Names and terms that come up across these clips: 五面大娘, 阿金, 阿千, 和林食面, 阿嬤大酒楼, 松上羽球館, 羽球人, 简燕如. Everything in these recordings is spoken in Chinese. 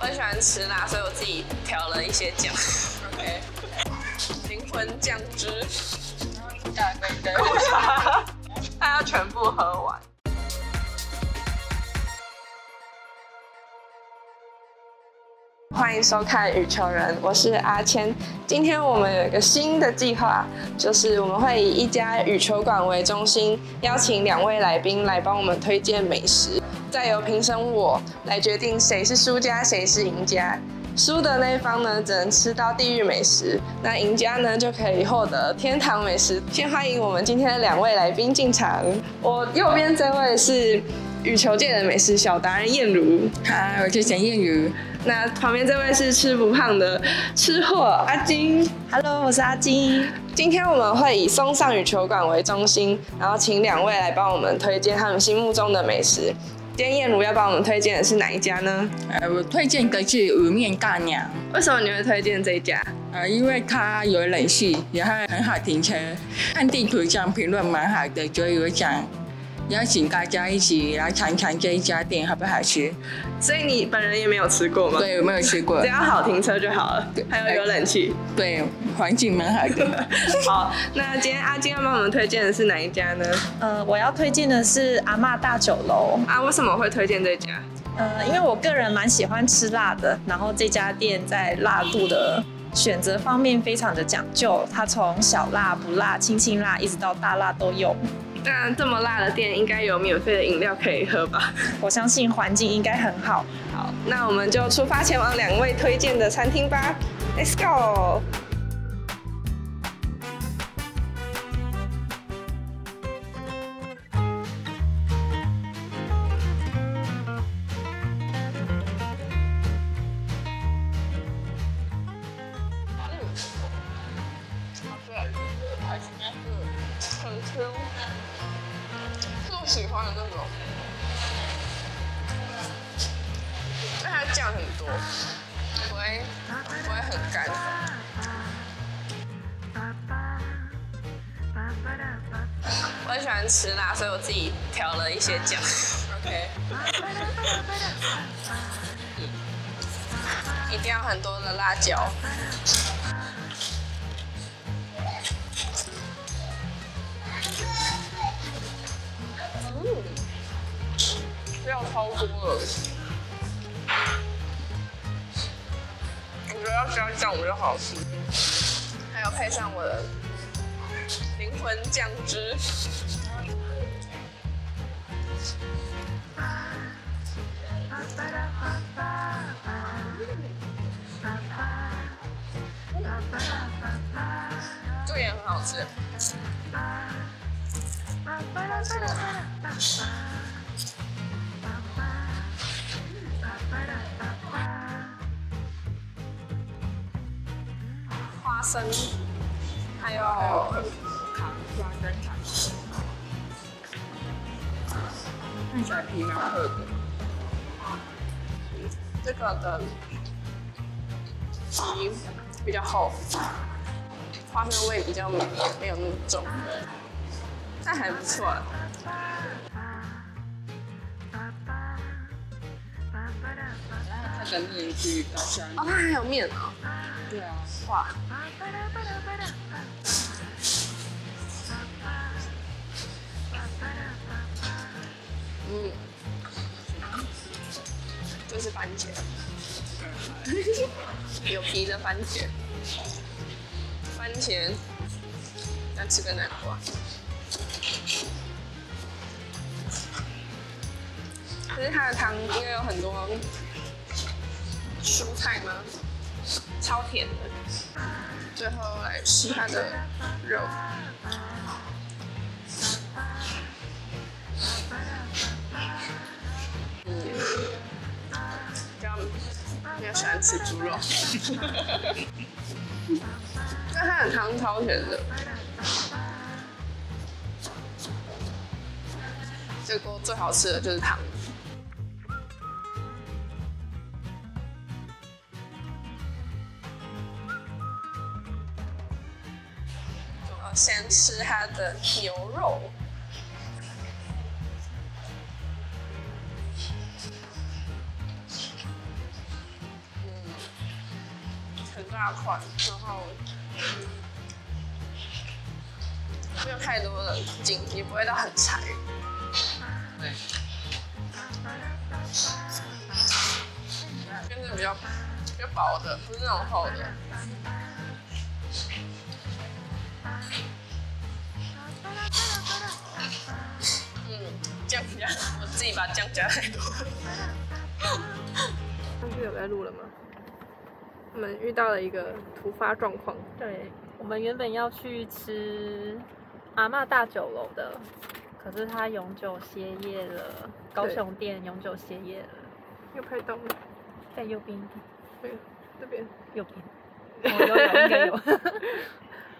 我很喜欢吃辣，所以我自己调了一些酱。OK， 灵魂酱汁，然后一大堆的，他要全部喝完。 欢迎收看《羽球人》，我是阿千。今天我们有一个新的计划，就是我们会以一家羽球馆为中心，邀请2位来宾来帮我们推荐美食，再由评审我来决定谁是输家，谁是赢家。输的那一方呢，只能吃到地狱美食；那赢家呢，就可以获得天堂美食。先欢迎我们今天的2位来宾进场。我右边这位是羽球界的美食小达人燕如，嗨，我叫简燕如。 那旁边这位是吃不胖的吃货阿金 ，Hello， 我是阿金。今天我们会以松上羽球馆为中心，然后请2位来帮我们推荐他们心目中的美食。今天燕如要帮我们推荐的是哪一家呢？我推荐的是五面大娘。为什么你会推荐这一家？因为它有冷气，然后很好停车，看地图上评论蛮好的，所以我想。 邀请大家一起来尝尝这一家店好不好吃？所以你本人也没有吃过吗？对，我没有吃过。只要好停车就好了，还有冷气，对，环境蛮好的。好，那今天阿金要帮我们推荐的是哪一家呢？我要推荐的是阿嬤大酒楼啊。为什么会推荐这家？因为我个人蛮喜欢吃辣的，然后这家店在辣度的。 选择方面非常的讲究，它从小辣、不辣、清清辣，一直到大辣都有。那这么辣的店，应该有免费的饮料可以喝吧？我相信环境应该很好。好，那我们就出发前往2位推荐的餐厅吧。Let's go！ 是我喜欢的那种，但它酱很多，不会很干。我很喜欢吃辣，所以我自己调了一些酱。OK， 一定要很多的辣椒。 料超多了，我觉得要加酱比较好吃，还要配上我的灵魂酱汁。这个也很好吃。 花生，还有糖瓜跟糖，看起来皮蛮厚的。这个的皮比较厚，花生味比较浓，没有那么重，但还不错。 跟面去搭香哦，它还有面哦。对啊，哇！嗯，这是番茄，有皮的番茄，番茄，再吃个南瓜。可是它的汤应该有很多。 蔬菜吗？超甜的。最后来吃它的肉。比较喜欢吃猪肉。但它的汤超甜的。这锅最好吃的就是汤。 先吃它的牛肉，很大款，然后没有太多的筋，也不会到很柴。对，就是比较薄的，不是那种厚的。 酱加，我自己把酱加太多。上次有在录了吗？我们遇到了一个突发状况。对，我们原本要去吃阿嬤大酒楼的，可是他永久歇业了，高雄店永久歇业了。又拍到了，在右边一点。对，这边。右边。我应该有。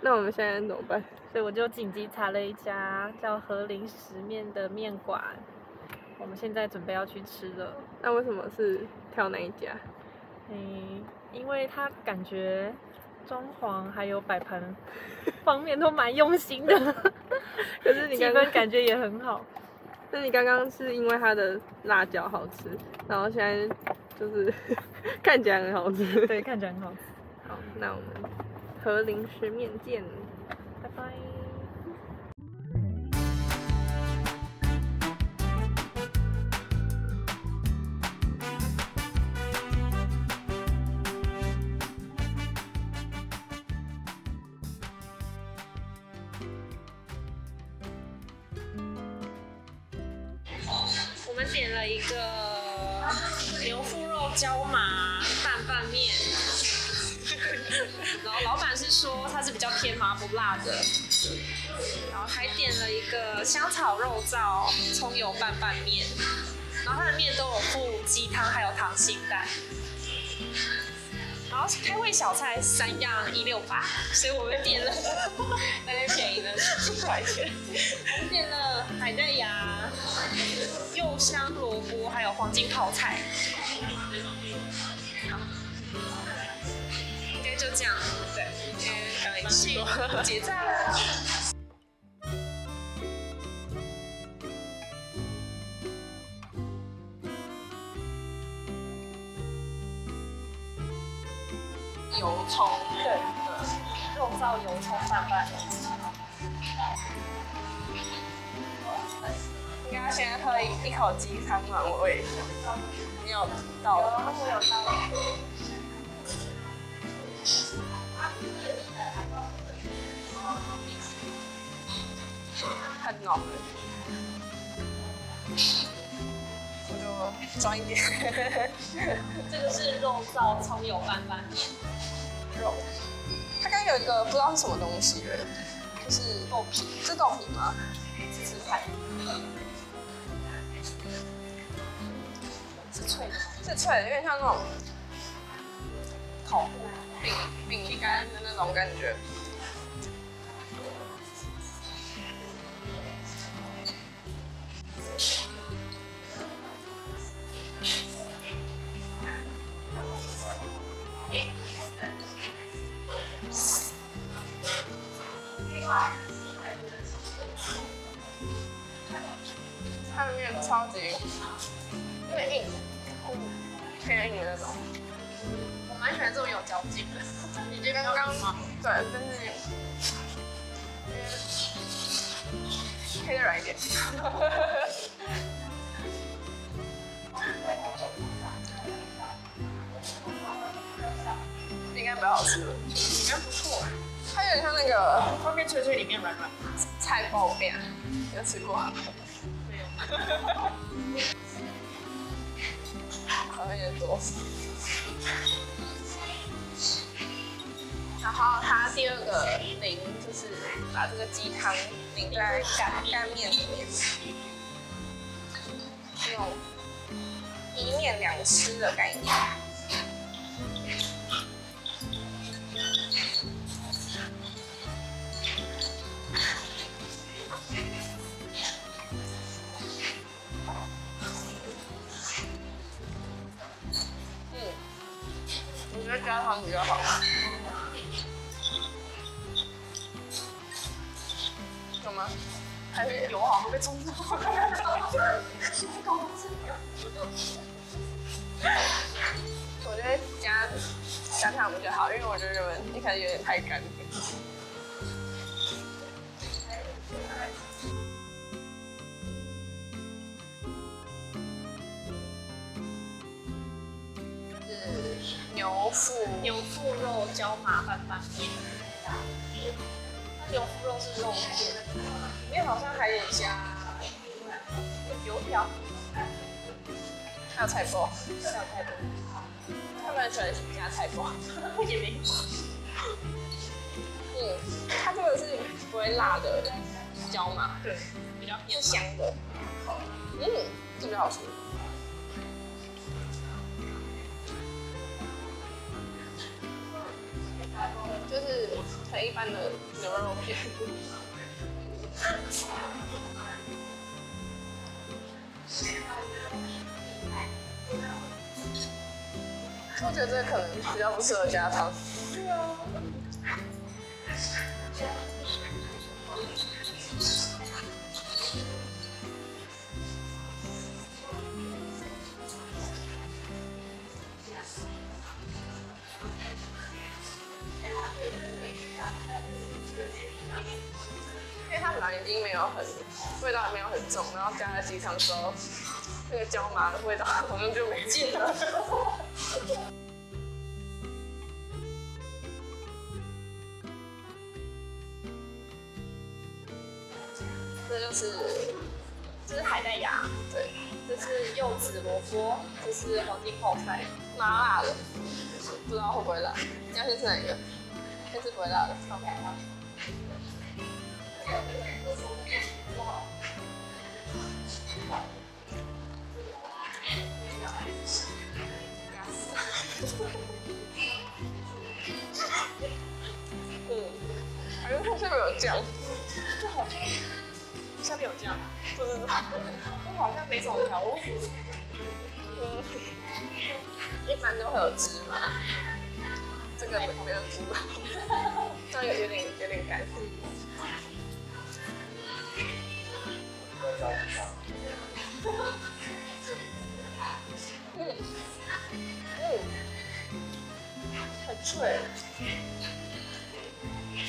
那我们现在怎么办？所以我就紧急查了一家叫和林食面的面馆，我们现在准备要去吃了。那为什么是挑那一家？因为他感觉装潢还有摆盘方面都蛮用心的，可是你刚刚感觉也很好。那你刚刚是因为它的辣椒好吃，然后现在就是看起来很好吃。对，看起来很好吃。好，那我们。 和林食面见，拜拜。我们点了一个牛腹肉椒麻拌拌面。 然后老板是说它是比较偏麻不辣的，然后还点了一个香草肉燥葱油拌拌面，然后它的面都有附鸡汤还有溏心蛋，然后开胃小菜3样168，所以我们点了大概便宜了10块钱，我们点了海带芽、柚香萝卜还有黄金泡菜。 就这样，对，赶紧结账了。油葱，对，肉燥油葱拌拌。应该先喝一口鸡汤暖胃。你有倒吗？我有倒。 很浓，我就装一点。这个是肉燥葱油拌拌面，肉。它刚有一个不知道是什么东西，就是豆皮，是豆皮吗？是菜，是脆的，是脆的，有点像那种烤饼干的那种感觉。 它的面超级硬，偏硬的那种。我蛮喜欢这种有嚼劲的。你觉得刚刚吗？对，但是可以再软一点。应该蛮好吃的，应该不错。 它有点像那个外面脆脆，里面软软，菜包面，有吃过吗？没有。好像也多。然后它第二个淋就是把这个鸡汤淋在干面里面，那种一面两吃的概念。 加汤比较好，有吗？还是油好像被冲破了。我觉得加汤上不就好？因为我觉得日文一开始有点太干净。是牛腹肉椒麻拌拌面。牛腹肉是肉片，里面好像还有加油条，还有菜包，他们喜欢加菜包，也没有。嗯，它这个是不会辣的椒麻，对，比较偏香的。嗯，特别好吃。 就是很一般的牛肉片。我觉得这可能比较不适合加汤。对啊。因为它本来已经没有很味道，没有很重，然后加在鸡汤之后，那个椒麻的味道好像就没进了。这是海带芽，对，这是柚子萝卜，这是黄金泡菜，蛮辣的，不知道会不会辣。你要先吃哪一个？ 这是不会辣的，超白辣。嗯，好像它下面有酱。这好像下面有酱，不知道。我好像没怎么调味。嗯，一般都会有芝麻。 这个没有芝麻，这样有点干。嗯嗯，很脆。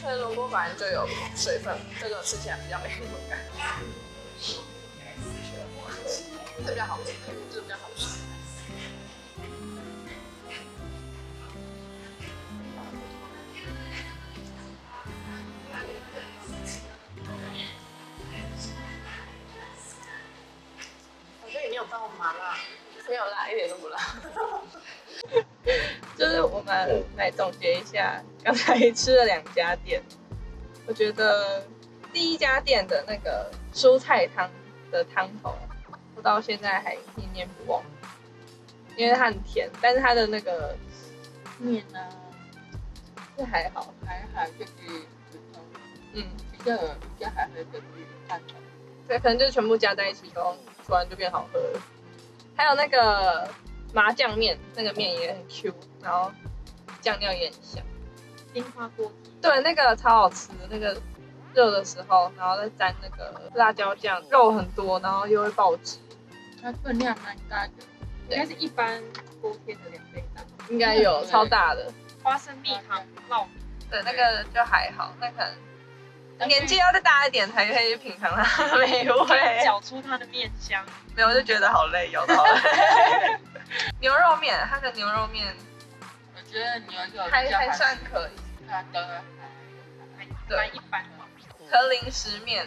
这个萝卜本来就有水分，这个吃起来比较没那么干。这比较好吃，这比较好吃。 麻辣没有辣，一点都不辣。就是我们来总结一下，刚才吃了两家店，我觉得第一家店的那个蔬菜汤的汤头，我到现在还念念不忘，因为它很甜，但是它的那个面呢、这还好，还就是嗯，比较还会根据看的，对，可能就全部加在一起都。 突然就变好喝了，还有那个麻酱面，那个面也很 Q， 然后酱料也很香。樱花锅底，对，那个超好吃。那个热的时候，然后再沾那个辣椒酱，肉很多，然后又会爆汁。它分量蛮大的，应该是一般锅贴的2倍大，应该有超大的。花生蜜糖烙饼，对，那个就还好，那可能。 年纪要再大一点才可以品尝它的美味，搅出它的面香。没有，我就觉得好累，咬到了。牛肉面，它的牛肉面，我觉得牛肉还算可以，对，一般。和零食面，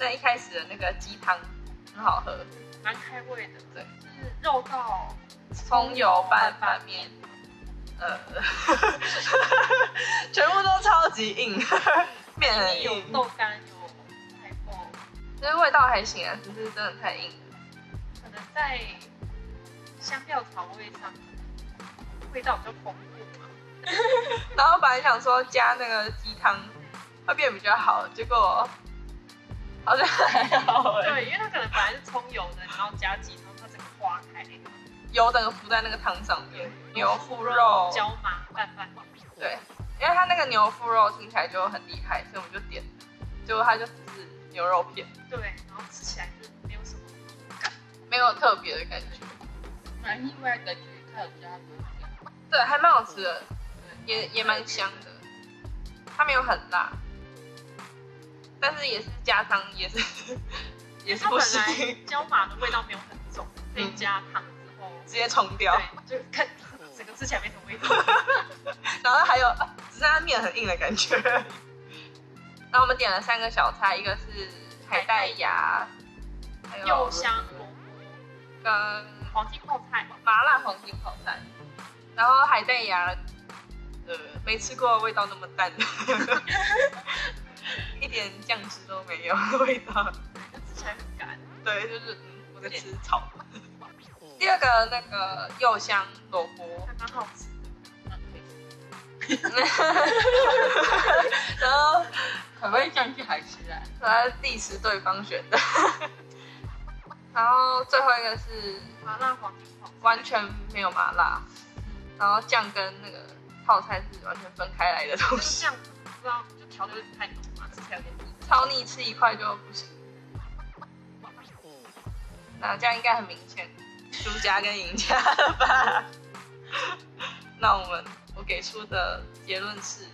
那一开始的那个鸡汤很好喝，蛮开胃的。对，是肉燥葱油拌面，全部都超级硬。面有豆干，有菜包，那个味道还行啊，只是真的太硬了。可能在香料调味上，味道比较丰富嘛。然后本来想说加那个鸡汤会变比较好，结果好像还好哎。对，因为它可能本来是葱油的，然后加鸡汤，它整个化开，油整个浮在那个汤上面。牛腹肉、椒麻拌面，对。 因为它那个牛腹肉听起来就很厉害，所以我们就点，结果它就只是牛肉片，对，然后吃起来就没有什么感，没有特别的感觉，蛮意外的，就是它有加牛肉，对，还蛮好吃的，也蛮香的，它没有很辣，但是也是加汤也是不行。它本来椒麻的味道没有很重，所以加汤之后直接冲掉，对，就看整个吃起来没什么味道。然后还有只剩下面很硬的感觉。然后我们点了3个小菜，一个是海带芽，还有柚香萝卜跟黄金泡菜，麻辣黄金泡菜。然后海带芽，没吃过味道那么淡，一点酱汁都没有味道，吃起来很干。对，就是我在吃草。第二个那个柚香萝卜还蛮好吃的，蛮推荐。然后很会酱去海吃啊，然后第10对方选的。然后最后一个是麻辣黄金泡菜，完全没有麻辣。然后酱跟那个泡菜是完全分开来的东西，酱不知道就调的有点太浓嘛，吃起来有点腻，超腻，吃一块就不行。那这样应该很明显，输家跟赢家了吧？那我给出的结论是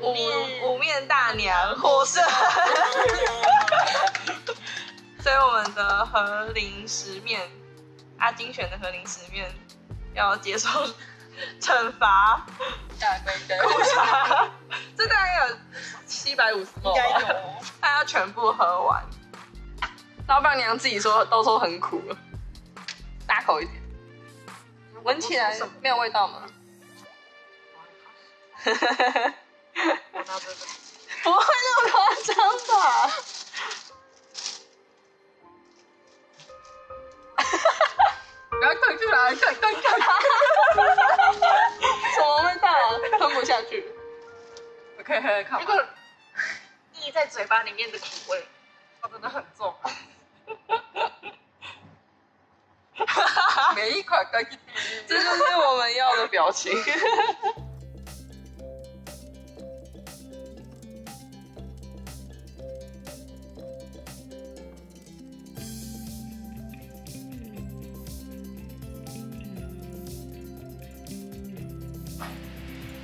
五面大娘获胜。所以我们的和零食面。阿金选的和零食面要接受惩罚，大规格扣查，这大概有750ml，应该有，他要全部喝完。老板娘自己说，都说很苦了，大口一点，闻起来没有味道吗？不会那么夸张吧？不要退出来，什么味道啊？吞不下去。我可以喝喝看。这个腻在嘴巴里面的苦味，它真的很重。每一款都一点，这就是我们要的表情。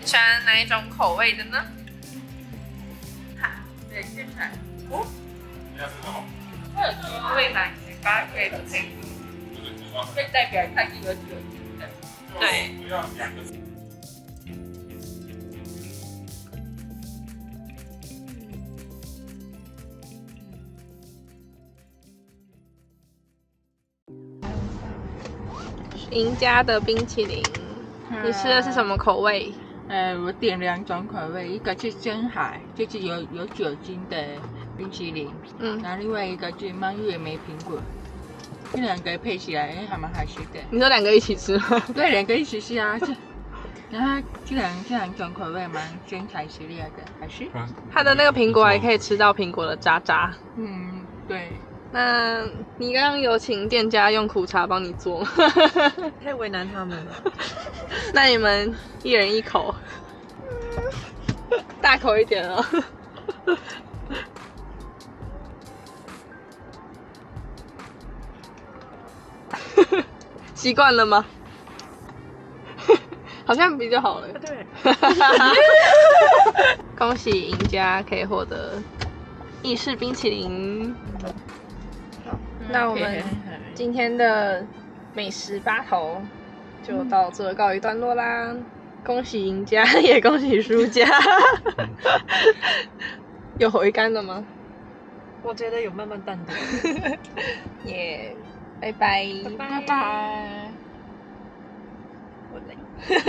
喜欢哪一种口味的呢？哈，对，接下来哦，会有多味奶昔搭配的配方，会代表它一个酒精的。对。赢家的冰淇淋，你吃的是什么口味？我点2种口味，一个是深海，就是有酒精的冰淇淋，然后另外一个是蔓越莓苹果，这2个配起来还蛮好吃的。你说2个一起吃吗？对，2个一起吃啊。然后这两种口味蛮真材实料的，好吃。它的那个苹果还可以吃到苹果的渣渣。嗯，对。那你刚刚有请店家用苦茶帮你做吗？太为难他们了。那你们一人一口，大口一点哦。习惯了吗？好像比较好了。对。恭喜赢家可以获得意式冰淇淋。那我们今天的美食8头就到这告一段落啦！恭喜赢家，也恭喜输家。有回甘了吗？我觉得有慢慢淡的。耶，拜拜，拜拜，我累。